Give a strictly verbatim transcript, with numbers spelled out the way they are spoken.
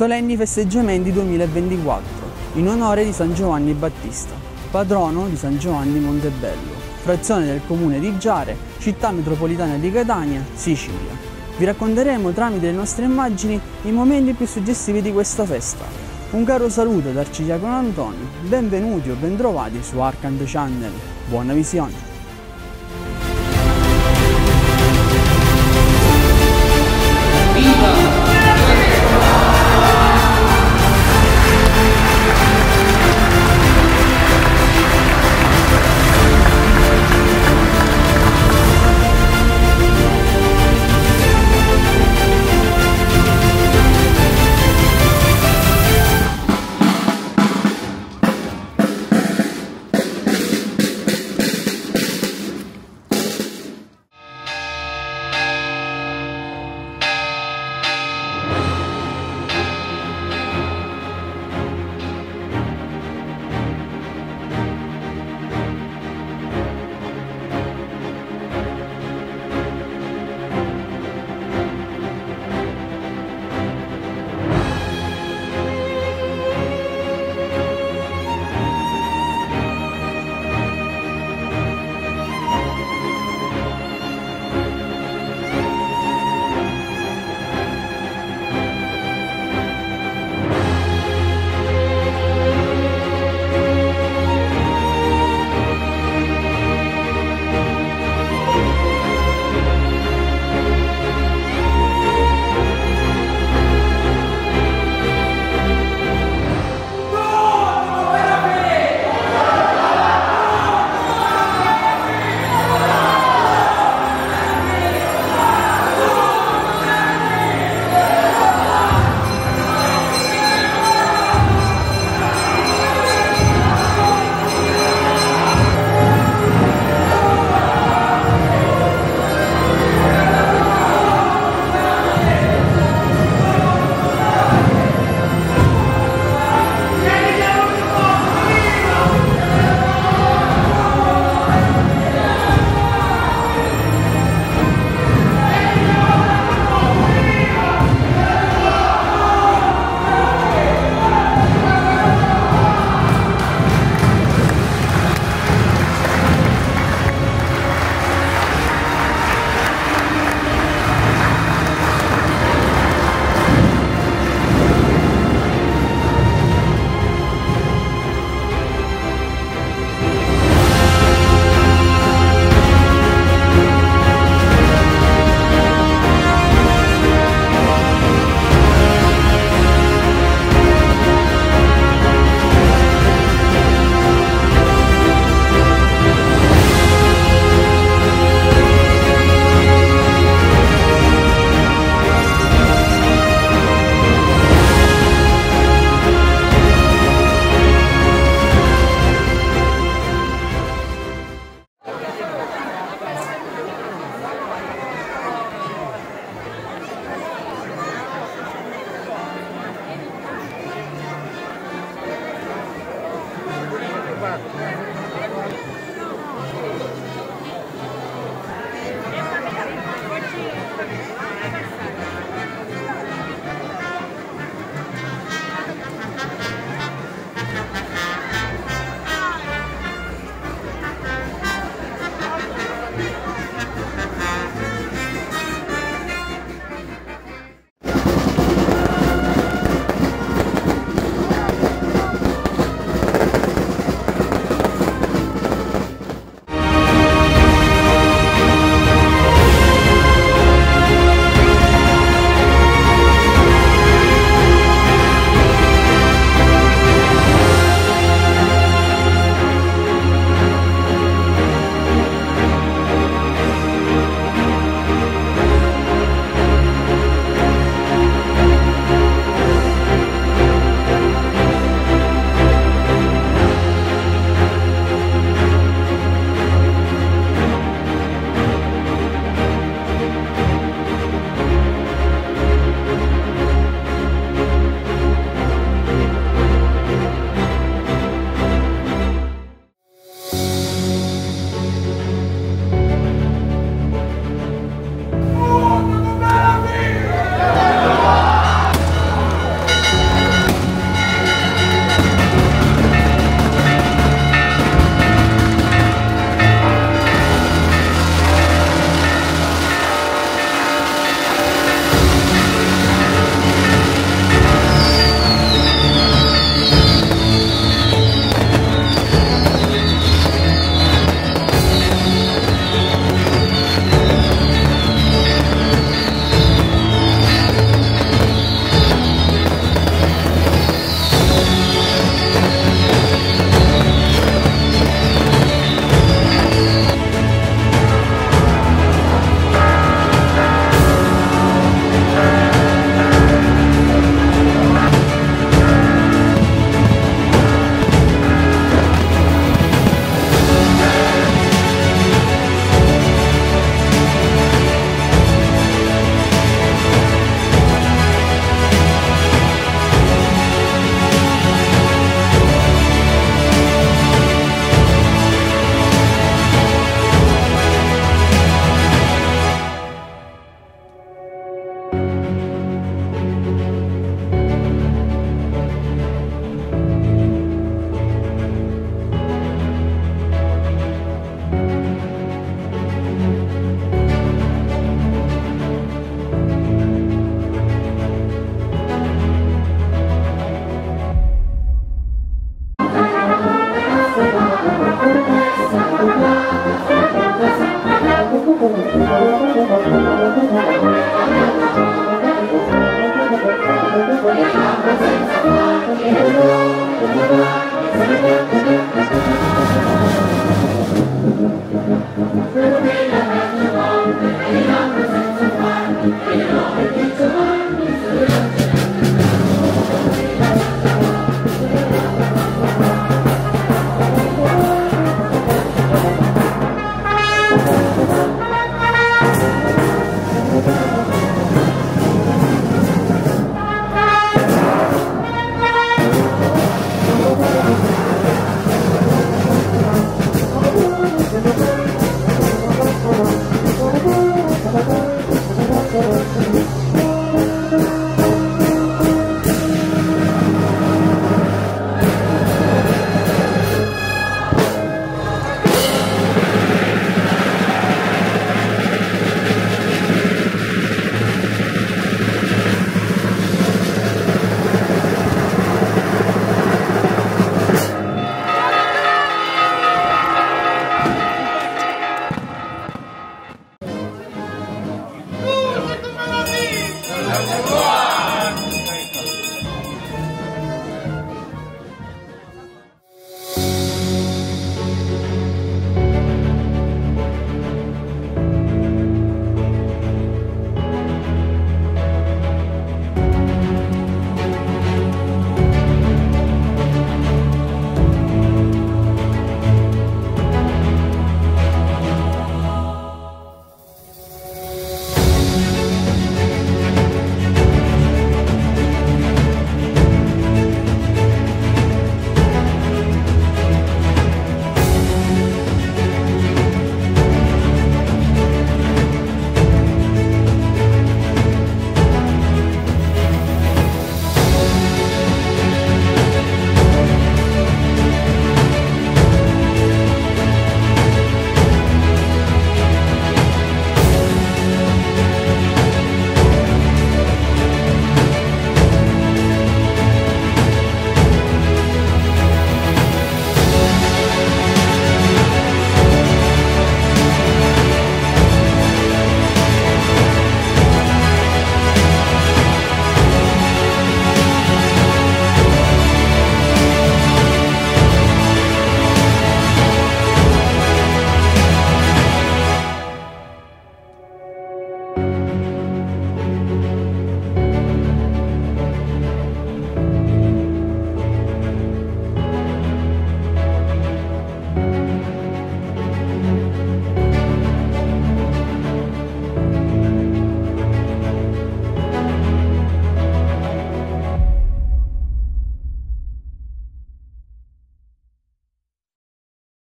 solenni festeggiamenti duemilaventiquattro in onore di San Giovanni Battista, patrono di San Giovanni Montebello, frazione del comune di Giarre, città metropolitana di Catania, Sicilia. Vi racconteremo tramite le nostre immagini i momenti più suggestivi di questa festa. Un caro saluto da Arcidiacono Antonio, benvenuti o bentrovati su Arcant Channel. Buona visione! con le gambe senza guardie, con le gambe senza guardie.